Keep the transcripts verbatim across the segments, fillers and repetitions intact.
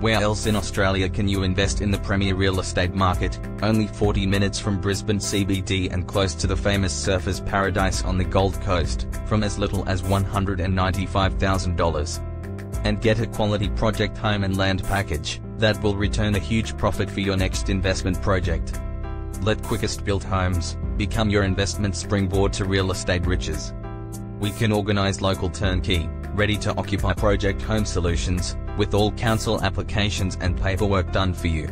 Where else in Australia can you invest in the premier real estate market, only forty minutes from Brisbane C B D and close to the famous Surfers Paradise on the Gold Coast, from as little as one hundred ninety-five thousand dollars? And get a quality project home and land package that will return a huge profit for your next investment project. Let Quickest Built Homes become your investment springboard to real estate riches. We can organize local turnkey, ready-to-occupy project home solutions, with all council applications and paperwork done for you.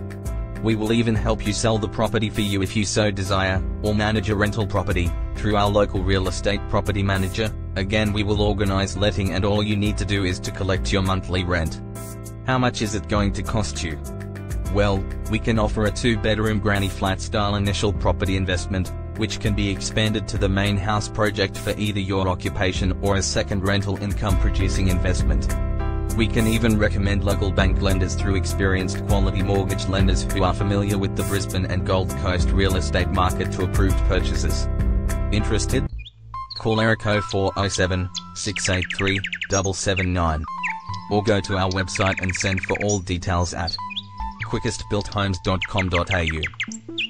We will even help you sell the property for you if you so desire, or manage a rental property through our local real estate property manager. Again, we will organize letting and all you need to do is to collect your monthly rent. How much is it going to cost you? Well, we can offer a two-bedroom granny flat-style initial property investment, which can be expanded to the main house project for either your occupation or a second rental income producing investment. We can even recommend local bank lenders through experienced quality mortgage lenders who are familiar with the Brisbane and Gold Coast real estate market to approved purchases. Interested? Call Eric oh four oh seven, six eight three, seven seven nine. Or go to our website and send for all details at Quickest Built Homes dot com dot A U.